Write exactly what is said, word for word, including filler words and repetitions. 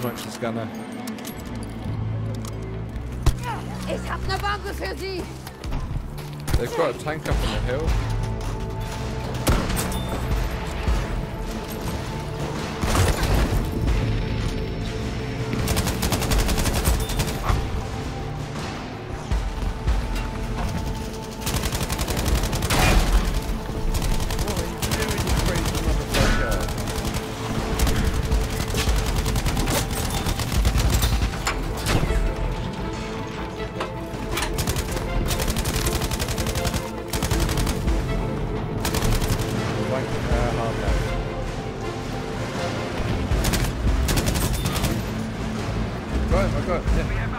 Obstruction Scanner. Ich hab ne Waffe für Sie. They've got a tank up on the hill. Got it, I got it. Yeah.